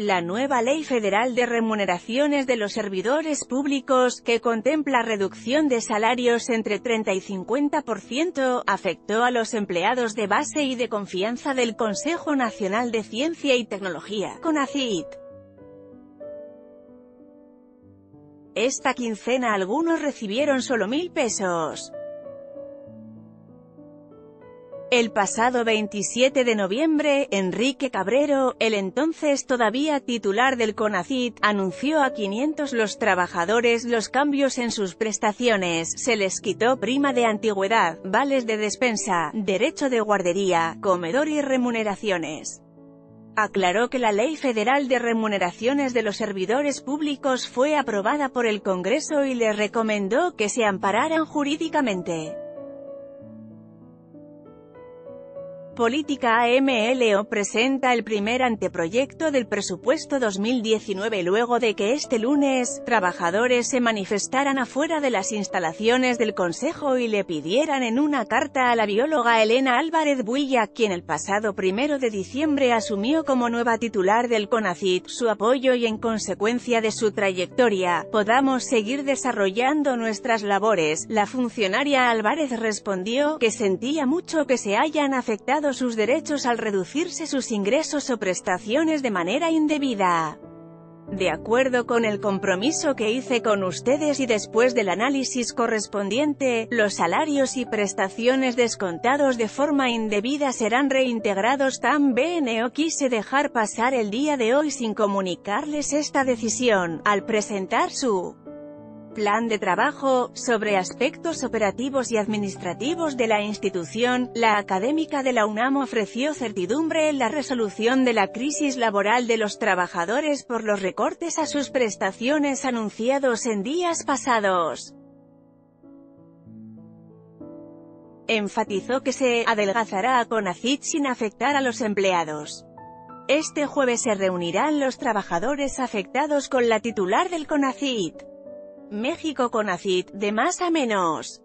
La nueva Ley Federal de Remuneraciones de los Servidores Públicos, que contempla reducción de salarios entre 30 y 50%, afectó a los empleados de base y de confianza del Consejo Nacional de Ciencia y Tecnología, Conacyt. Esta quincena algunos recibieron solo 1.000 pesos. El pasado 27 de noviembre, Enrique Cabrero, el entonces todavía titular del Conacyt, anunció a 500 los trabajadores los cambios en sus prestaciones. Se les quitó prima de antigüedad, vales de despensa, derecho de guardería, comedor y remuneraciones. Aclaró que la Ley Federal de Remuneraciones de los Servidores Públicos fue aprobada por el Congreso y les recomendó que se ampararan jurídicamente. Política. AMLO presenta el primer anteproyecto del presupuesto 2019 luego de que este lunes, trabajadores se manifestaran afuera de las instalaciones del Consejo y le pidieran en una carta a la bióloga Elena Álvarez Builla, quien el pasado 1 de diciembre asumió como nueva titular del Conacyt, su apoyo y en consecuencia de su trayectoria, podamos seguir desarrollando nuestras labores. La funcionaria Álvarez respondió que sentía mucho que se hayan afectado sus derechos al reducirse sus ingresos o prestaciones de manera indebida. De acuerdo con el compromiso que hice con ustedes y después del análisis correspondiente, los salarios y prestaciones descontados de forma indebida serán reintegrados. También no quise dejar pasar el día de hoy sin comunicarles esta decisión, al presentar su plan de trabajo. Sobre aspectos operativos y administrativos de la institución, la académica de la UNAM ofreció certidumbre en la resolución de la crisis laboral de los trabajadores por los recortes a sus prestaciones anunciados en días pasados. Enfatizó que se adelgazará a Conacyt sin afectar a los empleados. Este jueves se reunirán los trabajadores afectados con la titular del Conacyt. México. Conacyt, de más a menos.